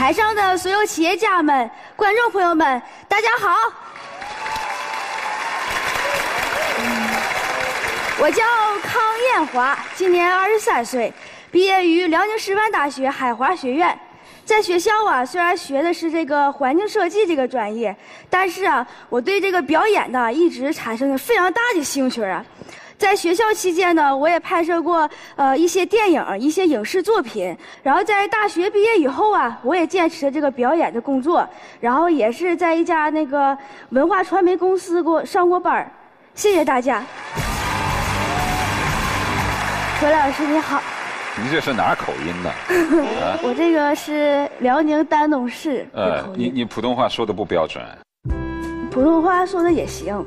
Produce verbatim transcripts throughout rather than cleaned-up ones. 台上的所有企业家们、观众朋友们，大家好！我叫康艳华，今年二十三岁，毕业于辽宁师范大学海华学院。在学校啊，虽然学的是这个环境设计这个专业，但是啊，我对这个表演呢，一直产生了非常大的兴趣啊。 在学校期间呢，我也拍摄过呃一些电影、一些影视作品。然后在大学毕业以后啊，我也坚持这个表演的工作，然后也是在一家那个文化传媒公司过上过班。谢谢大家。何老师你好。你这是哪儿口音呢？啊、我这个是辽宁丹东市的口音。呃，你你普通话说的不标准。普通话说的也行。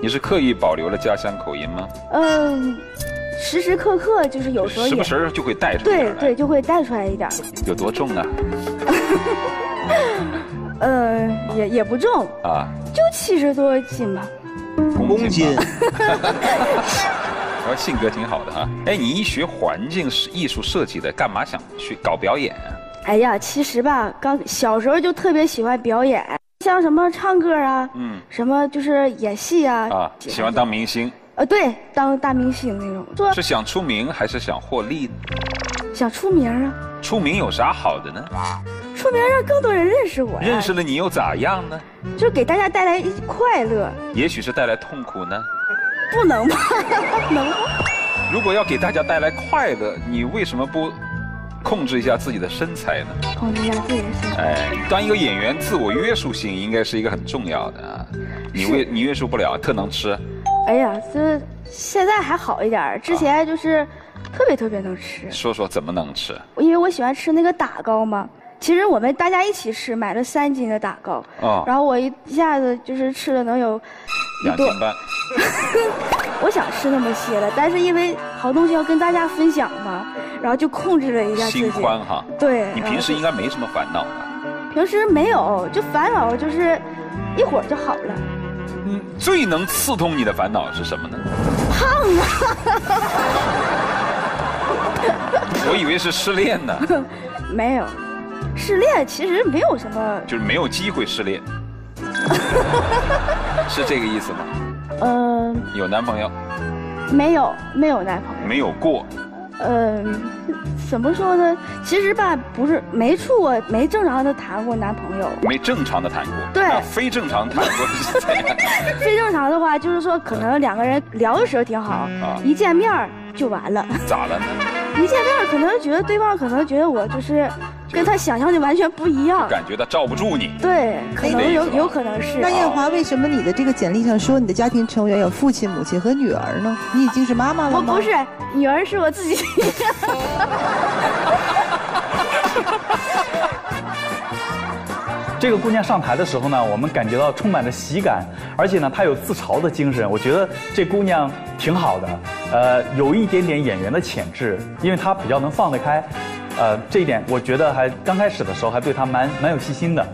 你是刻意保留了家乡口音吗？嗯，时时刻刻就是有时候时不时就会带出来。对对，就会带出来一点。有多重啊？呃，也也不重啊，就七十多斤吧。公斤。我性格挺好的哈、啊。哎，你一学环境艺术设计的，干嘛想去搞表演啊？哎呀，其实吧，刚小时候就特别喜欢表演。 像什么唱歌啊，嗯，什么就是演戏啊，啊，喜欢当明星，呃，对，当大明星那种。做是想出名还是想获利呢？想出名啊。出名有啥好的呢？出名让更多人认识我呀。认识了你又咋样呢？就给大家带来快乐。也许是带来痛苦呢。不能吧？能吗？如果要给大家带来快乐，你为什么不？ 控制一下自己的身材呢？控制一下自己的身材。哎，当一个演员，自我约束性应该是一个很重要的啊。你约你约束不了，特能吃。哎呀，这现在还好一点，之前就是特别特别能吃。说说怎么能吃？因为我喜欢吃那个打糕嘛。其实我们大家一起吃，买了三斤的打糕。哦。然后我一下子就是吃了能有两斤半。我想吃那么些了，但是因为好东西要跟大家分享嘛。 然后就控制了一下自己，心宽哈。对，你平时应该没什么烦恼吧？平时没有，就烦恼就是一会儿就好了。嗯，最能刺痛你的烦恼是什么呢？胖啊！我以为是失恋呢。没有，失恋其实没有什么。就是没有机会失恋，是这个意思吗？嗯、呃。有男朋友？没有，没有男朋友。没有过。 呃，怎么说呢？其实吧，不是没处过，没正常的谈过男朋友，没正常的谈过，对，非正常谈过是怎样？非正常的话，就是说可能两个人聊的时候挺好，啊、一见面就完了。咋了呢？一见面可能觉得对方可能觉得我就是跟他想象的完全不一样，感觉他罩不住你。对，可能有有可能是。那艳华，为什么你的这个简历上说你的家庭成员有父亲、母亲和女儿呢？你已经是妈妈了吗？我不是。 女儿是我自己。这个姑娘上台的时候呢，我们感觉到充满了喜感，而且呢，她有自嘲的精神。我觉得这姑娘挺好的，呃，有一点点演员的潜质，因为她比较能放得开，呃，这一点我觉得还刚开始的时候还对她蛮蛮有信心的。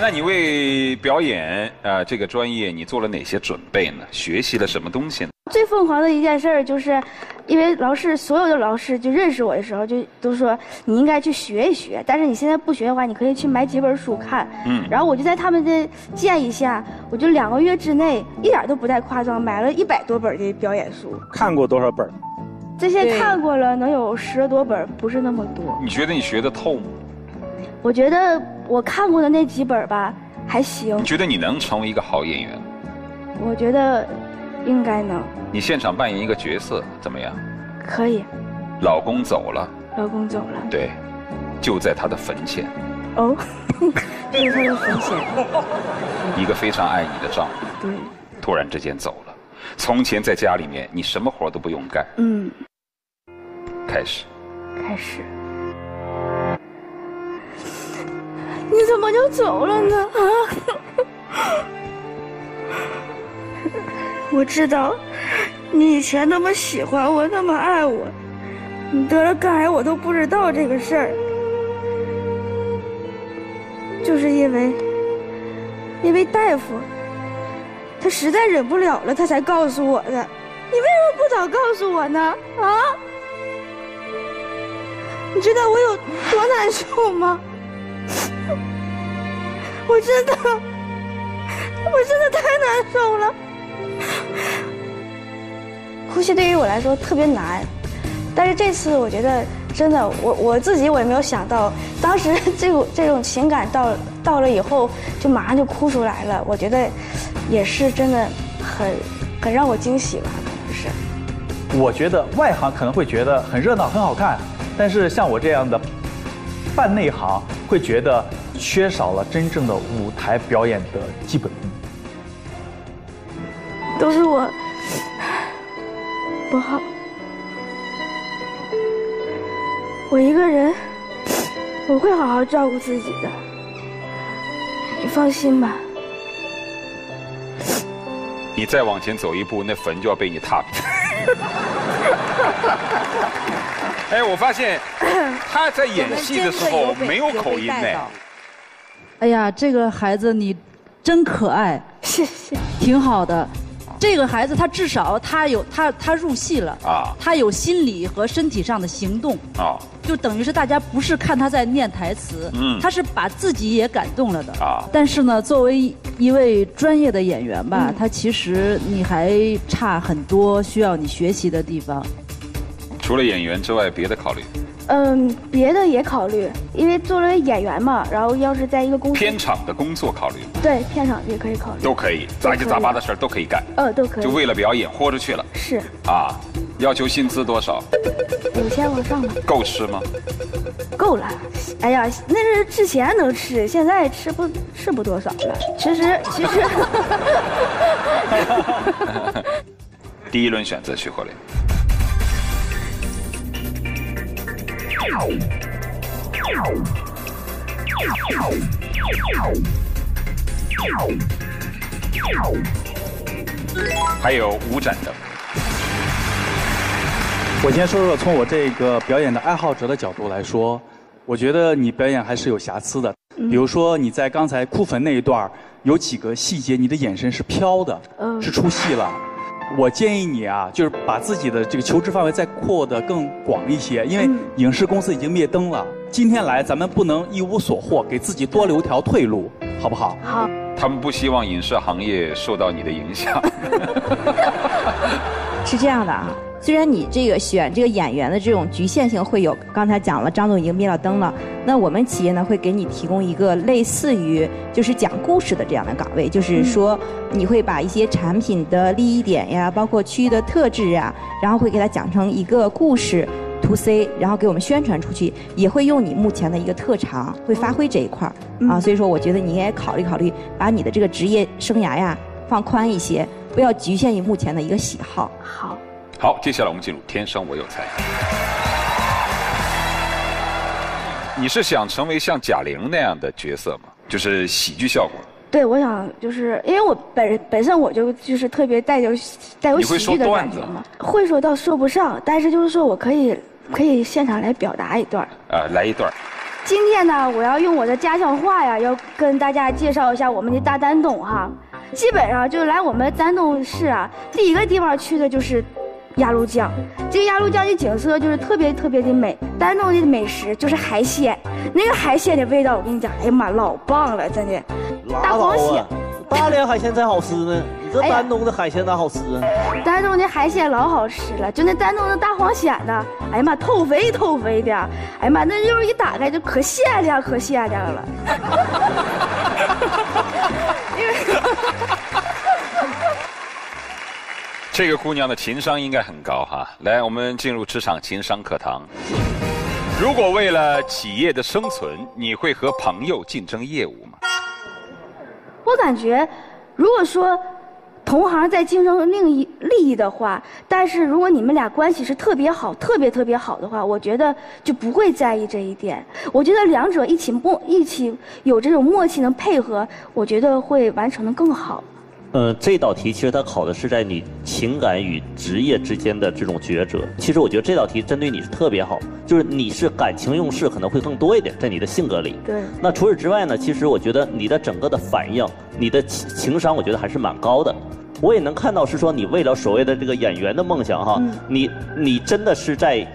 那你为表演呃这个专业你做了哪些准备呢？学习了什么东西呢？ 最疯狂的一件事就是，因为老师所有的老师就认识我的时候，就都说你应该去学一学。但是你现在不学的话，你可以去买几本书看。嗯。然后我就在他们的建议下，我就两个月之内一点都不带夸张，买了一百多本的表演书。看过多少本？这些看过了，能有十多本，不是那么多。你觉得你学得透吗？我觉得我看过的那几本吧，还行。你觉得你能成为一个好演员？我觉得。 应该能。你现场扮演一个角色怎么样？可以。老公走了。老公走了。对，就在他的坟前。哦，就在他的坟前。一个非常爱你的丈夫，对，突然之间走了。从前在家里面，你什么活都不用干。嗯。开始。开始。你怎么就走了呢？啊！ 我知道，你以前那么喜欢我，那么爱我，你得了肝癌我都不知道这个事儿，就是因为，因为大夫，他实在忍不了了，他才告诉我的。你为什么不早告诉我呢？啊？你知道我有多难受吗？我真的，我真的太难受了。呼吸对于我来说特别难，但是这次我觉得真的，我我自己我也没有想到，当时这种这种情感到到了以后，就马上就哭出来了。我觉得也是真的很很让我惊喜吧，可能是。我觉得外行可能会觉得很热闹、很好看，但是像我这样的半内行会觉得缺少了真正的舞台表演的基本功。都是我不好，我一个人我会好好照顾自己的，你放心吧。你再往前走一步，那坟就要被你踏平。哎，我发现他在演戏的时候没有口音呢。哎呀，这个孩子你真可爱，谢谢，挺好的。这个孩子他至少他有他他入戏了啊，他有心理和身体上的行动啊，就等于是大家不是看他在念台词，嗯，他是把自己也感动了的啊。但是呢，作为一位专业的演员吧，嗯、他其实你还差很多需要你学习的地方。除了演员之外，别的考虑？嗯，别的也考虑，因为作为演员嘛，然后要是在一个公司片场的工作考虑，对，片场也可以考虑，都可以，杂七杂八的事儿都可以干，呃、哦，都可以，就为了表演豁出去了，是啊。要求薪资多少？五千往上吧。够吃吗？够了。哎呀，那是之前能吃，现在吃不吃不多少了。其实其实。第一轮选择徐慧玲。还有五盏灯。我先说说从我这个表演的爱好者的角度来说，我觉得你表演还是有瑕疵的。比如说你在刚才哭坟那一段，有几个细节你的眼神是飘的，是出戏了。我建议你啊，就是把自己的这个求知范围再扩得更广一些，因为影视公司已经灭灯了。今天来咱们不能一无所获，给自己多留条退路，好不好？好。他们不希望影视行业受到你的影响。是这样的啊，虽然你这个选这个演员的这种局限性会有，刚才讲了，张总已经灭了灯了。那我们企业呢会给你提供一个类似于就是讲故事的这样的岗位，就是说你会把一些产品的利益点呀，包括区域的特质啊，然后会给它讲成一个故事 to C， 然后给我们宣传出去，也会用你目前的一个特长会发挥这一块啊。所以说我觉得你应该考虑考虑，把你的这个职业生涯呀放宽一些，不要局限于目前的一个喜好。好。好，接下来我们进入天生我有才。你是想成为像贾玲那样的角色吗？就是喜剧效果。对，我想就是因为我本本身我就就是特别带有带有喜剧的感觉嘛。会说到说不上，但是就是说我可以可以现场来表达一段。啊、呃，来一段。今天呢，我要用我的家乡话呀，要跟大家介绍一下我们的大丹东哈。基本上就是来我们丹东市啊，第一个地方去的就是鸭绿江。这个鸭绿江的景色就是特别特别的美，丹东的美食就是海鲜，那个海鲜的味道，我跟你讲，哎呀妈，老棒了，真的。大螃蟹，大连海鲜才好吃呢，你这丹东的海鲜哪好吃啊？丹东的海鲜老好吃了，就那丹东的大黄蚬呢，哎呀妈，透肥透肥的，哎呀妈，那肉一打开就可鲜亮可鲜亮了。因为。这个姑娘的情商应该很高哈，来，我们进入职场情商课堂。如果为了企业的生存，你会和朋友竞争业务吗？我感觉，如果说同行在竞争利益利益的话，但是如果你们俩关系是特别好、特别特别好的话，我觉得就不会在意这一点。我觉得两者一起默一起有这种默契，能配合，我觉得会完成的更好。嗯，这道题其实它考的是在你情感与职业之间的这种抉择。其实我觉得这道题针对你是特别好，就是你是感情用事可能会更多一点，在你的性格里。对。那除此之外呢？其实我觉得你的整个的反应，你的情商，我觉得还是蛮高的。我也能看到是说你为了所谓的这个演员的梦想哈，嗯、你你真的是在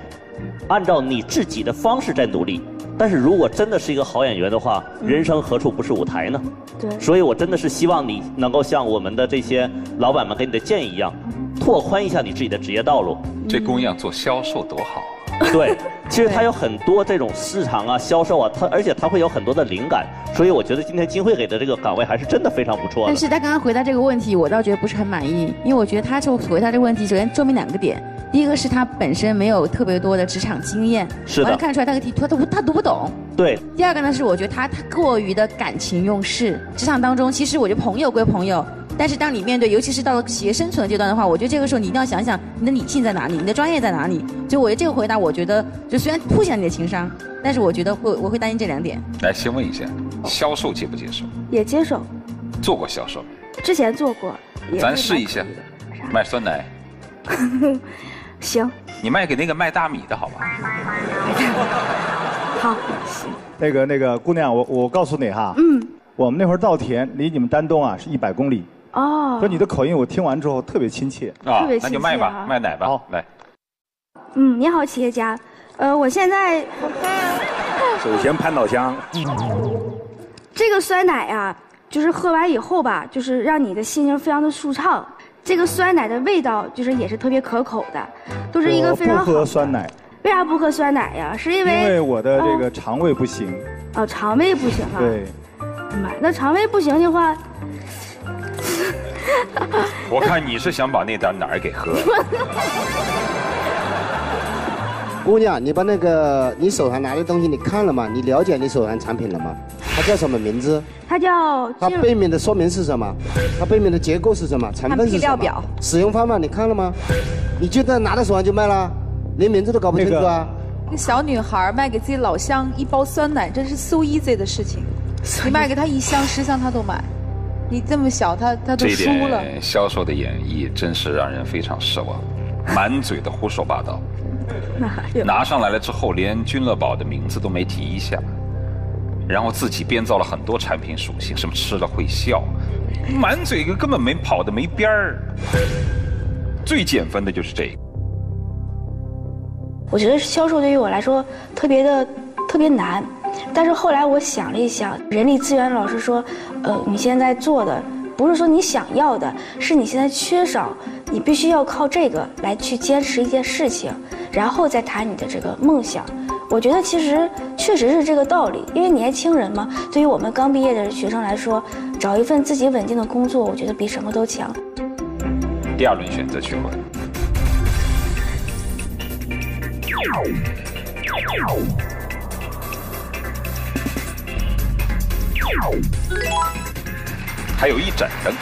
按照你自己的方式在努力。但是如果真的是一个好演员的话，嗯、人生何处不是舞台呢？对。所以我真的是希望你能够像我们的这些老板们给你的建议一样，拓宽一下你自己的职业道路。嗯、这姑娘做销售多好。 对，其实他有很多这种市场啊、销售啊，他而且他会有很多的灵感，所以我觉得今天金慧给的这个岗位还是真的非常不错的。但是他刚刚回答这个问题，我倒觉得不是很满意，因为我觉得他这回答这个问题，首先说明两个点：第一个是他本身没有特别多的职场经验，是的，我能看出来他个题他他读不懂。对。第二个呢，是我觉得他他过于的感情用事，职场当中其实我觉得朋友归朋友。 但是当你面对，尤其是到了企业生存阶段的话，我觉得这个时候你一定要想想你的理性在哪里，你的专业在哪里。所以我觉得这个回答，我觉得就虽然凸显你的情商，但是我觉得会我会担心这两点。来，先问一下，销售接不接受？也接受。做过销售？之前做过。咱试一下，卖酸奶。行。你卖给那个卖大米的好吧？好，行。那个那个姑娘，我我告诉你哈，嗯，我们那会儿稻田离你们丹东啊是一百公里。 哦，说你的口音，我听完之后特别亲切，特别亲切。那就卖吧，卖奶吧。好，来。嗯，你好，企业家。呃，我现在首先潘老乡。这个酸奶啊，就是喝完以后吧，就是让你的心情非常的舒畅。这个酸奶的味道，就是也是特别可口的，都是一个非常好的。我不喝酸奶。为啥不喝酸奶呀？是因为因为我的这个肠胃不行。哦，肠胃不行啊。对。妈，那肠胃不行的话。 我看你是想把那点奶儿给喝了。姑娘，你把那个你手上拿的东西你看了吗？你了解你手上产品了吗？它叫什么名字？它叫。它背面的说明是什么？它背面的结构是什么？成分是什么？表使用方法你看了吗？你就在拿到手上就卖了，连名字都搞不清楚啊！那个、小女孩卖给自己老乡一包酸奶，真是 so easy 的事情。你卖给她一箱、十箱她都买。 你这么小，他他都输了。这点销售的演绎真是让人非常失望，满嘴的胡说八道。拿上来了之后，连君乐宝的名字都没提一下，然后自己编造了很多产品属性，什么吃了会笑，满嘴根本没跑的没边儿。最减分的就是这个。我觉得销售对于我来说特别的特别难。 但是后来我想了一想，人力资源老师说，呃，你现在做的不是说你想要的，是你现在缺少，你必须要靠这个来去坚持一件事情，然后再谈你的这个梦想。我觉得其实确实是这个道理，因为年轻人嘛，对于我们刚毕业的学生来说，找一份自己稳定的工作，我觉得比什么都强。第二轮选择权。还有一盏灯。